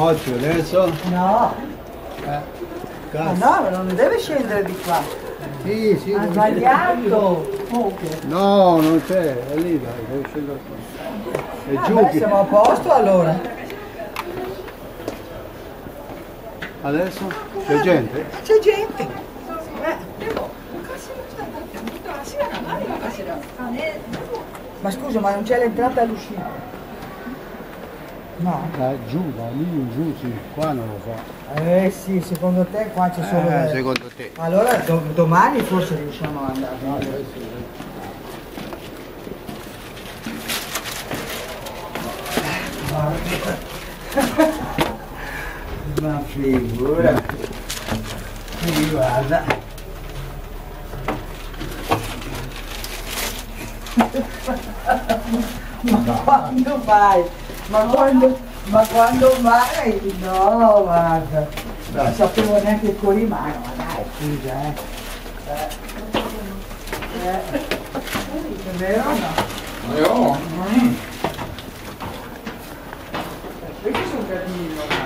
Oggi adesso? No. Ma no, non deve scendere di qua. Sì. Ha sbagliato. No, non c'è, è lì, dai, deve scendere qua. È giù. Siamo a posto allora. Adesso? C'è gente? C'è gente. Ma scusa, ma non c'è l'entrata all'uscita? No, giù, da lì in giù, sì. Qua non lo so. Sì, secondo te qua c'è solo... secondo te. Allora domani forse riusciamo ad andare. No, sì. Ma figura. Quindi guarda. Ma quando vai? Ma quando mai? No, guarda, non sapevo neanche il corimano, ma dai, scusa, È vero o no? Perché sono carino,